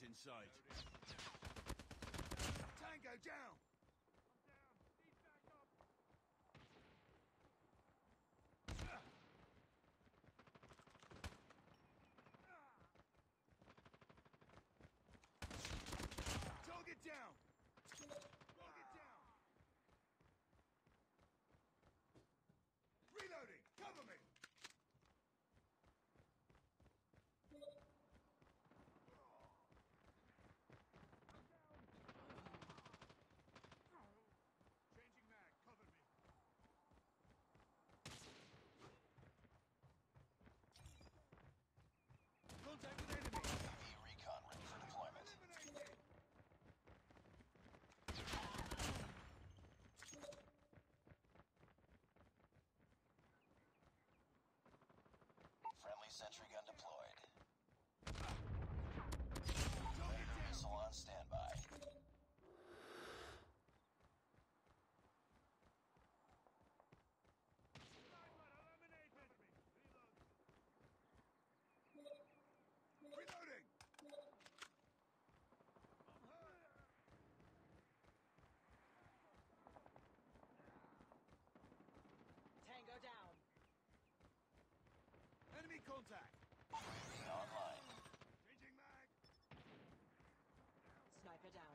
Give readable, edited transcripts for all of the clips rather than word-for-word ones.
targets in sight. Tango down! I'm down. He's back up. Target down! Target down! Reloading! Cover me! Contact with enemy! UAV recon ready for deployment. Friendly sentry gun deployed. Predator missile on standby. Reloading! Tango down. Enemy contact. Reloading online. Changing mag. Sniper down.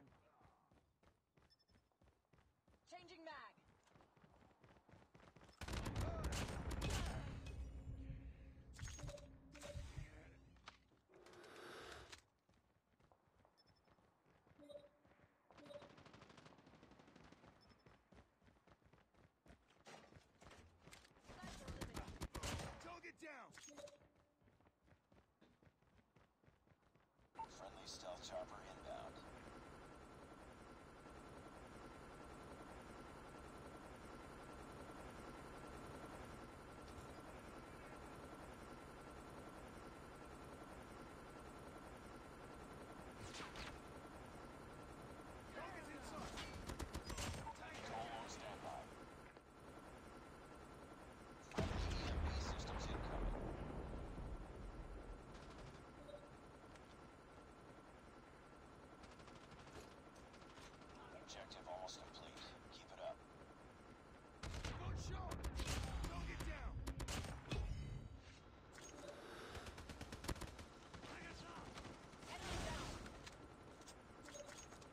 Changing mag. Target down! Friendly stealth chopper inbound. Target's inside! Tank all on standby. Objective almost complete. Keep it up. Good shot! Don't get down! Bring us up! Enemy down! Tango down!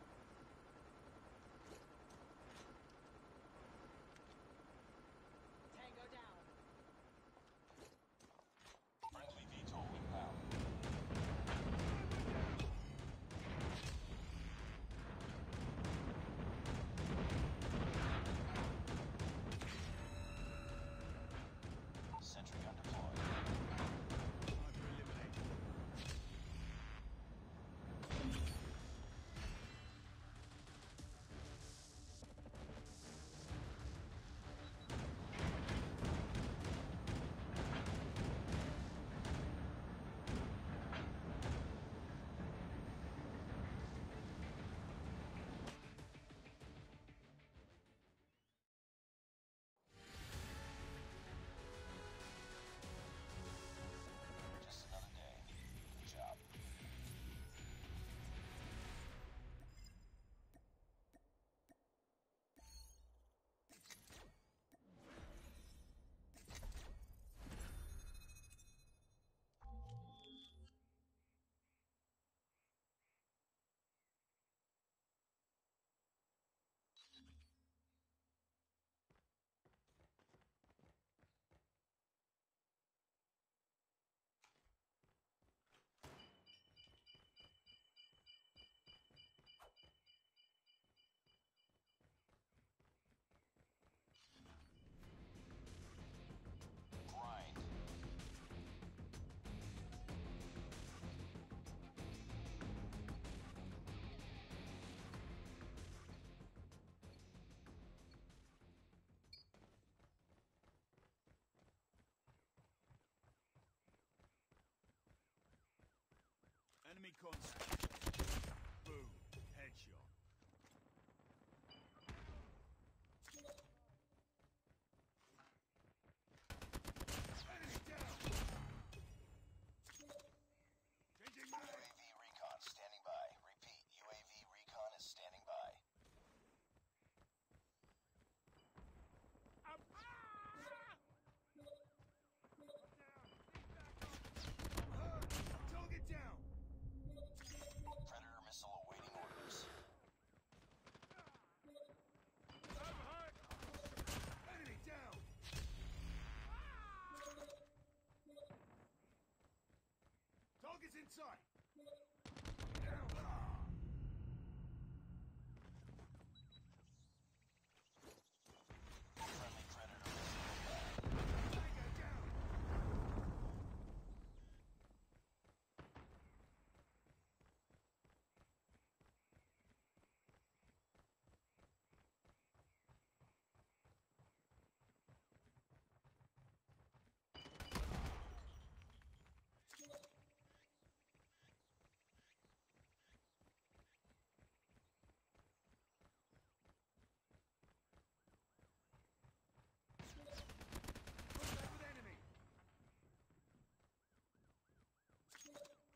Friendly VTOL inbound. Sentry gun deployed. Sniper eliminated. Grind. Enemy contact. Boom. Headshot. UAV recon standing by. Enemies in sight! Friendly predator. Tango down!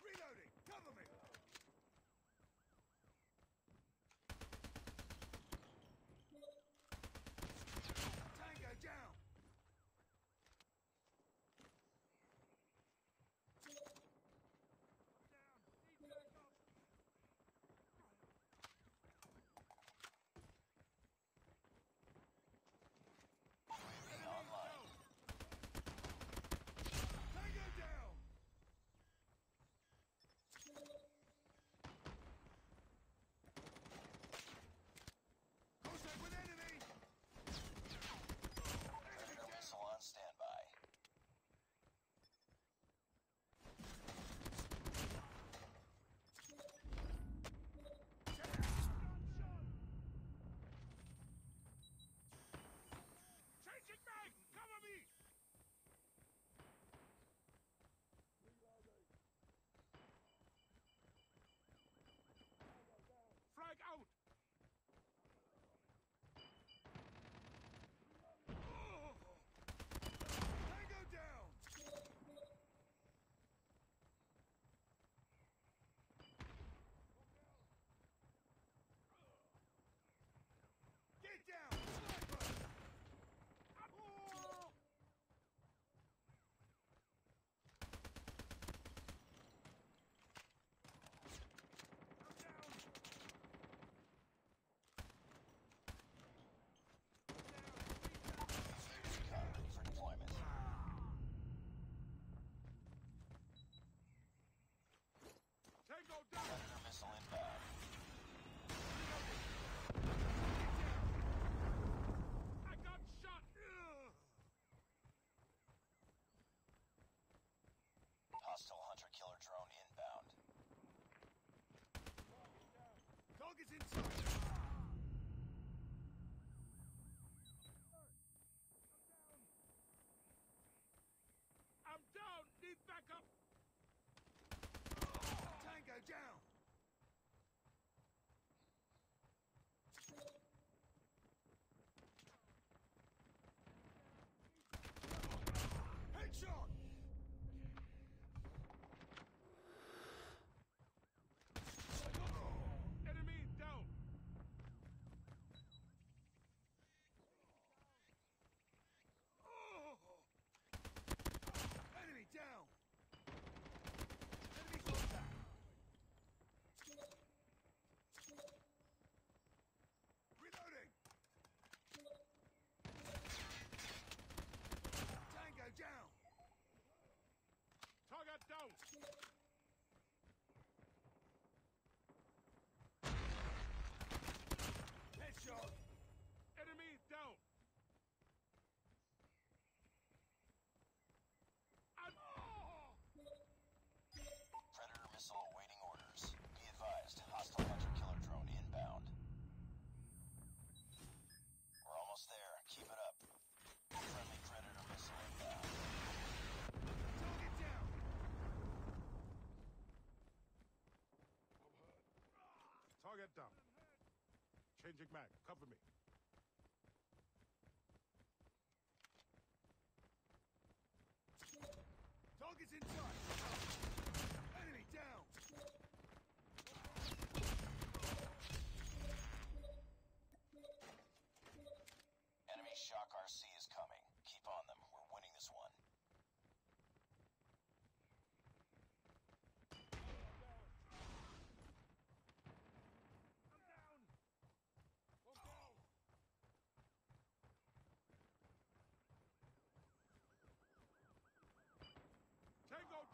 Reloading! Cover me! Tango down! Tango down! Contact with enemy! Missile on standby. Changing mag! Cover me! Frag out! Oh. Tango down! Get down! Sniper! Oh. Tango down! Predator missile inbound. I got shot! Ugh. Hostile hunter-killer drone inbound. Target's inside! I'm down! Need backup! Tango down! Headshot! Enemy down! Oh. Enemy down! Enemy contact! Reloading! Tango down! Target down! Headshot! Enemy down! I'm... Oh! Predator missile awaiting orders. Be advised, hostile hunter-killer drone inbound. We're almost there. Keep it up. Friendly predator missile inbound. Target down! I'm hurt. Target down. Changing mag. Cover me. Target's inside! Enemy down! Enemy shock RC is coming. Keep on them. We're winning this one. I'm down! Won't go! Tango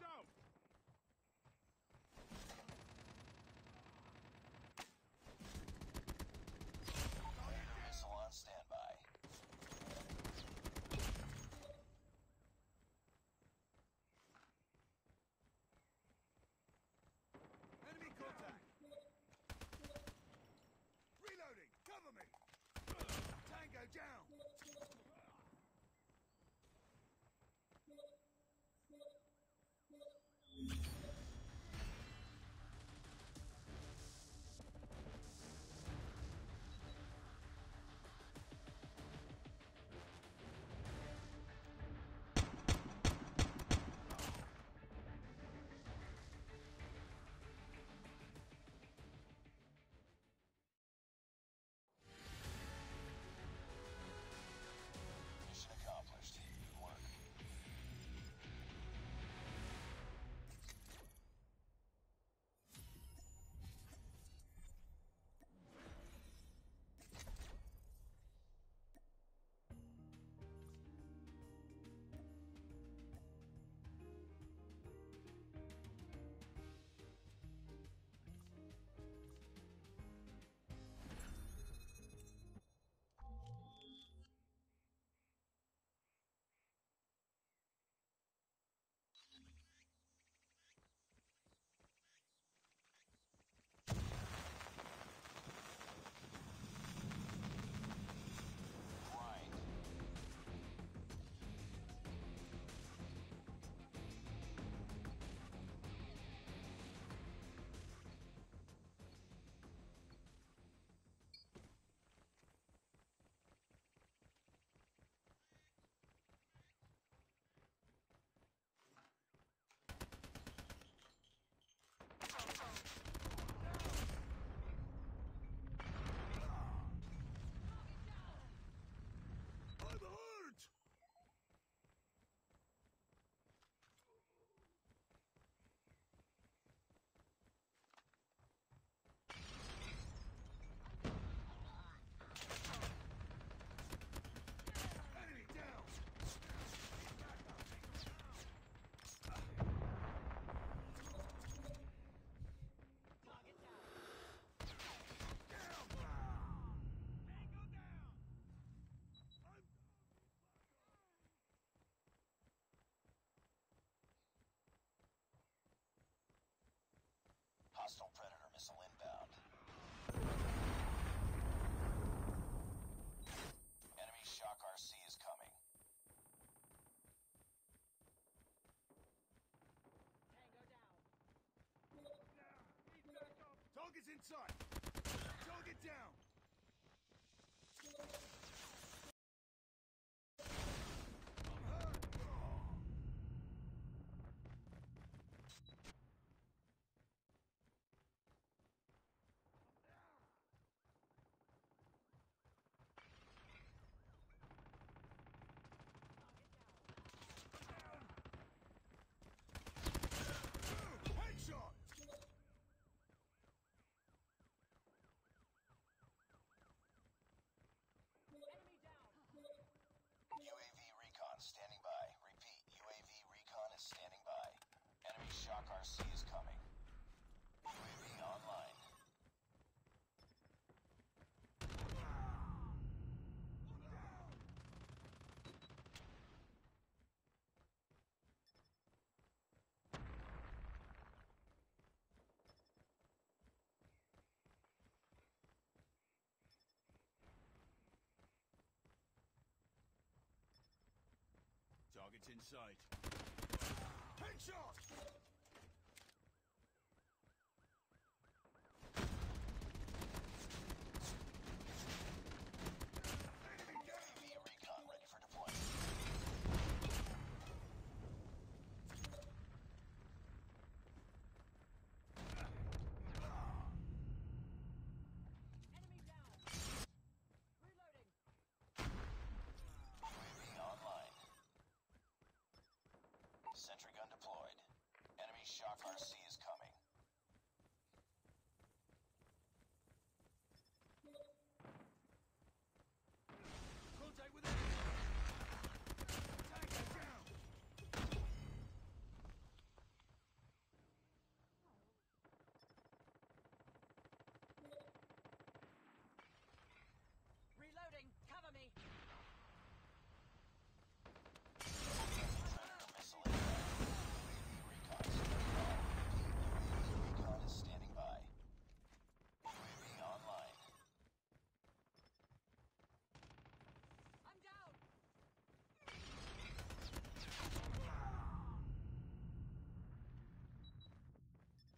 inside! Target down! I'm hurt! Headshot! Enemy down! UAV recon standing by. Repeat, UAV recon is standing by. Enemy shock RC is coming. UAV online. Target's in sight. Headshot! Enemy down! UAV recon ready for deployment. Enemy down! Reloading! UAV online. Sentry gun deployed. Enemy shock RC is coming. Contact with enemy! Tank down! Reloading! Cover me! Target's inside! Boom! Headshot! Reloading! UAV recon ready for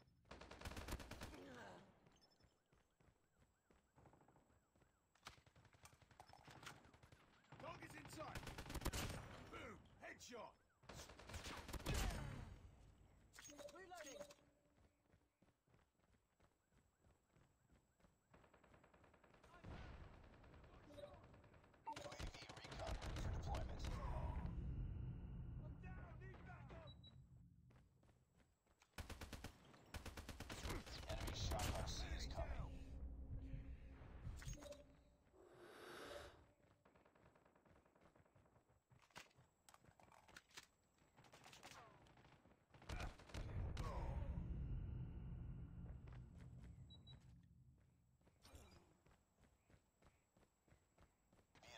deployment. I'm down! Need backup! Enemy shock RC is coming.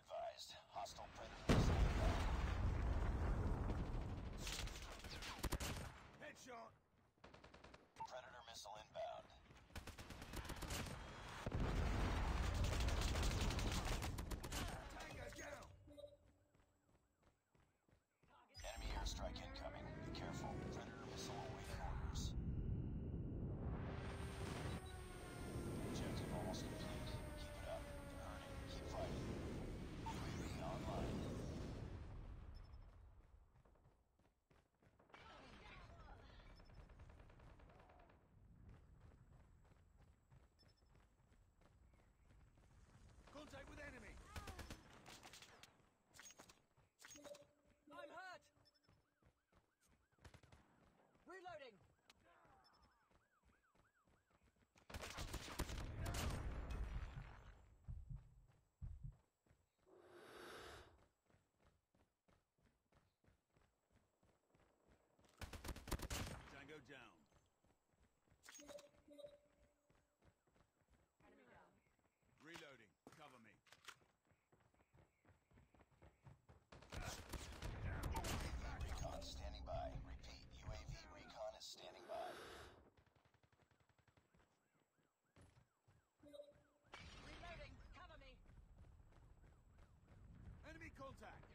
Advised, hostile predators. Headshot. Predator missile inbound. Tango down. Enemy airstrike incoming. Be careful. Predator missile awaiting orders. Objective almost complete. Keep it up. You're hurting. Keep fighting. Online. Contact with enemy. I'm hurt. Reloading. Tango down. Enemy down. Reloading. Cover me. UAV recon standing by. Repeat. UAV recon is standing by. Reloading. Cover me. Enemy contact.